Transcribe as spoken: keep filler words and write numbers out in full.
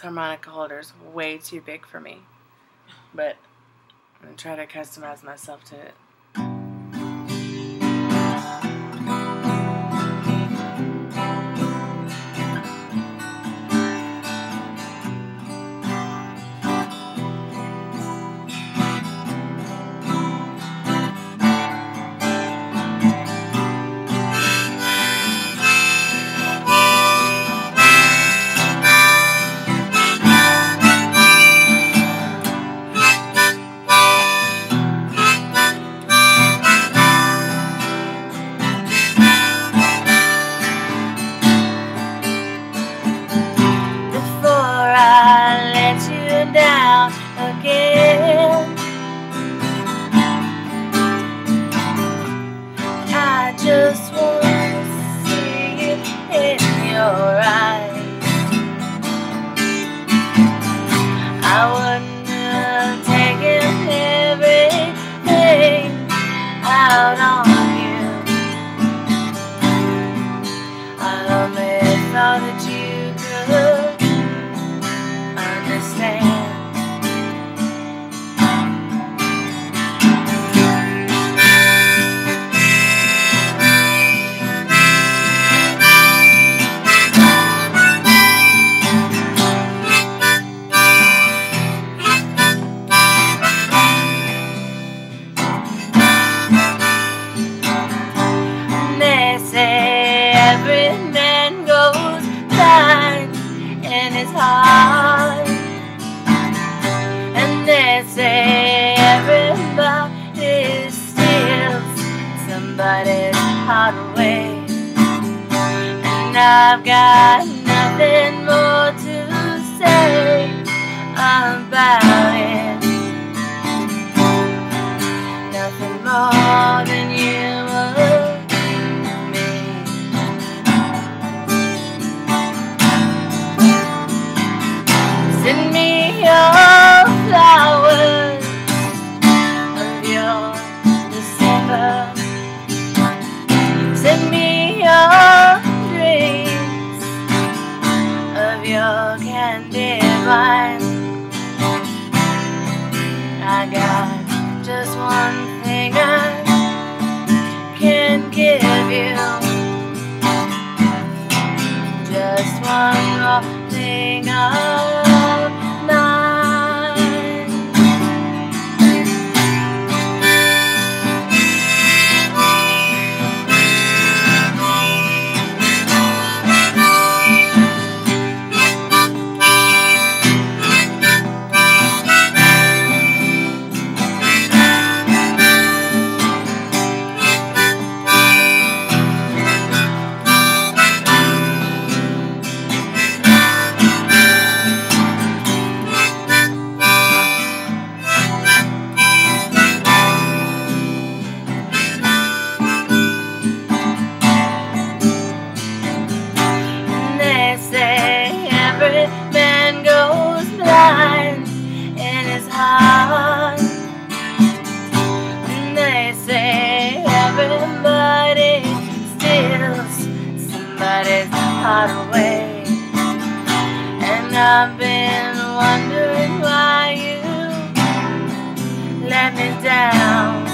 this harmonica holder is way too big for me, but I'm going to try to customize myself to it. Again, I just want to see it in your eyes. I wouldn't have taken everything out on you. I only thought that you could understand. Every man goes blind in his heart, and they say everybody steals somebody's heart away. And I've got nothing more to say about it, nothing more than you. Send me your dreams of your candy vine. I got just one thing I can give you, just one more thing of mine. And they say everybody steals somebody's heart away. And I've been wondering why you let me down.